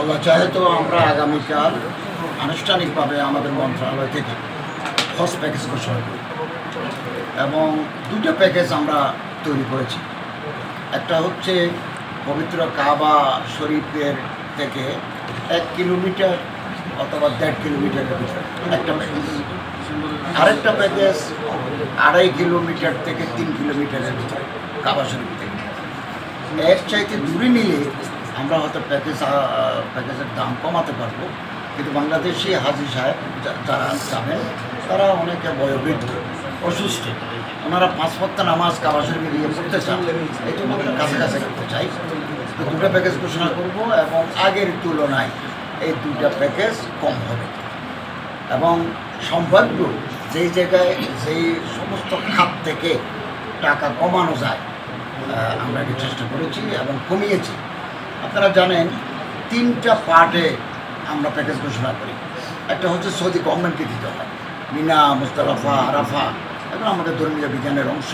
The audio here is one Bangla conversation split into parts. আল্লাহ চাহে তো আমরা আগামীকাল আনুষ্ঠানিকভাবে আমাদের মন্ত্রণালয় থেকে হজ প্যাকেজ ঘোষণা করি এবং দুটো প্যাকেজ আমরা তৈরি করেছি। একটা হচ্ছে পবিত্র কাবা শরীফের থেকে 1 কিলোমিটার অথবা 1.5 কিলোমিটারের একটা প্যাকেজ, আরেকটা প্যাকেজ 2.5 কিলোমিটার থেকে 3 কিলোমিটারের ভিতরে কাবা শরীফ থেকে। এর চাইতে দূরে নিলে আমরা হয়তো প্যাকেজের দাম কমাতে পারবো, কিন্তু বাংলাদেশি হাজি সাহেব যারা যাবেন তারা অনেকে বয়োবৃদ্ধ অসুস্থ, ওনারা 5 ওয়াক্ত নামাজ কাবা শরীফে গিয়ে পড়তে চান, এই জন্য আমরা কাছাকাছি করতে চাই। তো দুটো প্যাকেজ ঘোষণা করব এবং আগের তুলনায় এই দুটো প্যাকেজ কম হবে এবং সম্ভাব্য যেই জায়গায় যেই সমস্ত খাত থেকে টাকা কমানো যায় আমরা এটি চেষ্টা করেছি এবং কমিয়েছি। আপনারা জানেন 3টা পার্টে আমরা প্যাকেজ ঘোষণা করি। একটা হচ্ছে সৌদি গভর্নমেন্টকে দিতে হয়, মিনা মুস্তালাফা আরাফা এগুলো আমাদের ধর্মীয় বিজ্ঞানের অংশ,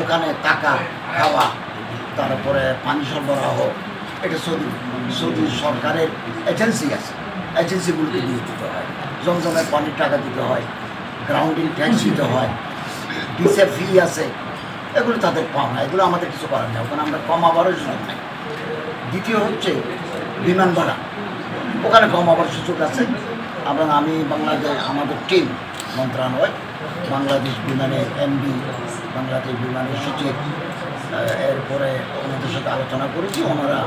ওখানে টাকা খাওয়া তারপরে পানি সরবরাহ এটা সৌদি সরকারের এজেন্সি আছে, এজেন্সিগুলোকে দিয়ে দিতে হয়, জমজমের পানির টাকা দিতে হয়, গ্রাউন্ডিং ট্যাক্স দিতে হয়, ডিসে ফি আছে, এগুলো তাদের পাওয়া না, এগুলো আমাদের কিছু করার নেই, ওখানে আমরা কমাবারও সুযোগ নেই। দ্বিতীয় হচ্ছে বিমান ভাড়া, ওখানে কমাবার সুযোগ আছে এবং আমি বাংলাদেশ আমাদের টিম মন্ত্রণালয় বাংলাদেশ বিমানের এমডি বাংলাদেশ বিমানের সচিব এরপরে ওনাদের সাথে আলোচনা করেছি, ওনারা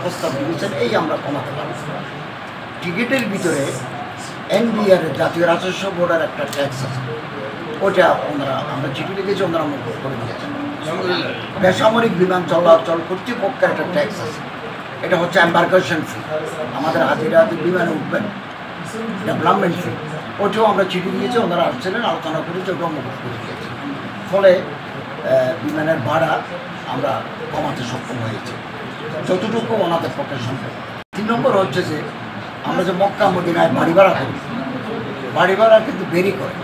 প্রস্তাব দিয়েছেন এই আমরা কমাতে পারি। টিকিটের ভিতরে এনবিআর জাতীয় রাজস্ব বোর্ডের একটা ট্যাক্স আছে, ওটা ওনারা আমরা চিঠি লিখেছি ওনারা মুখ করে দিয়েছেন। বেসামরিক বিমান চলাচল কর্তৃপক্ষের একটা ট্যাক্স আছে, এটা হচ্ছে এম্বার্কেশন ফি, আমাদের হাজিরা বিমানে উঠবেন ডেভেলপমেন্ট ফি, ওটাও আমরা চিঠি দিয়েছি ওনারা আসছিলেন আলোচনা করেছি, ওটাও মুখ করে দিয়েছি, ফলে বিমানের ভাড়া আমরা কমাতে সক্ষম হয়েছি যতটুকু ওনাদের পক্ষে সম্ভব। 3 নম্বর হচ্ছে যে আমরা যে মক্কা মদিনায় বাড়ি ভাড়া করি, বাড়ি ভাড়া কিন্তু বেরি করে,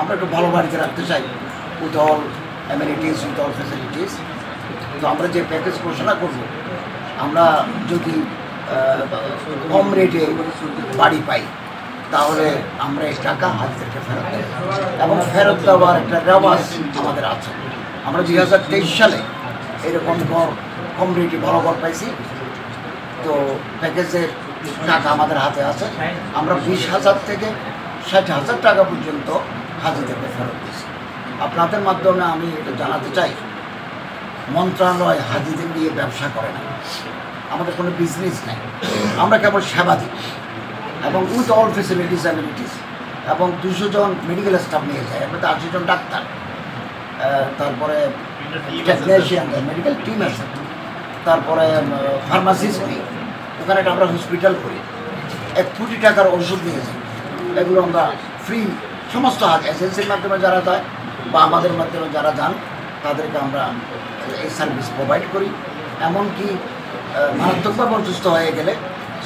আমরা একটু ভালো বাড়িতে রাখতে চাই with all amenities with all facilities. তো আমরা যে প্যাকেজ ঘোষণা করব আমরা যদি কম রেটে বাড়ি পাই তাহলে আমরা এই টাকা হাজিদেরকে ফেরত দেব এবং ফেরত দেওয়ার একটা রেওয়াজ আমাদের আছে। আমরা 2023 সালে এরকম কম রেটে ভালো ঘর পাইছি, তো প্যাকেজের টাকা আমাদের হাতে আছে, আমরা 20,000 থেকে 60,000 টাকা পর্যন্ত হাজিদেরকে ফেরত দিয়েছি। আপনাদের মাধ্যমে আমি এটা জানাতে চাই মন্ত্রণালয় হাজিদের নিয়ে ব্যবসা করে না, আমাদের কোনো বিজনেস নেই, আমরা কেবল সেবা দিই এবং উইথ অল ফেসিলিটিস অ্যামিলিটিস এবং 200 জন মেডিকেল স্টাফ নিয়ে যায়, আমরা 80 জন ডাক্তার তারপরে টেকনিশিয়ান মেডিকেল টিম আছে, তারপরে ফার্মাসিস্ট নেই, ওখানে একটা আমরা হসপিটাল করি, 1 কোটি টাকার ওষুধ নিয়ে যাই, এগুলো আমরা ফ্রি সমস্ত এজেন্সির মাধ্যমে যারা যায় বা আমাদের মাধ্যমে যারা যান তাদেরকে আমরা এই সার্ভিস প্রোভাইড করি। এমনকি মারাত্মকভাবে অসুস্থ হয়ে গেলে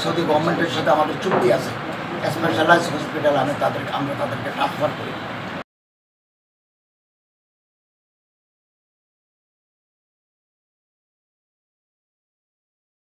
সৌদি গভর্নমেন্টের সাথে আমাদের চুক্তি আছে, স্পেশালাইজড হসপিটাল আমরা তাদেরকে ট্রান্সফার করি।